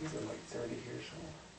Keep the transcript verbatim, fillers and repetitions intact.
These are like thirty here somewhere.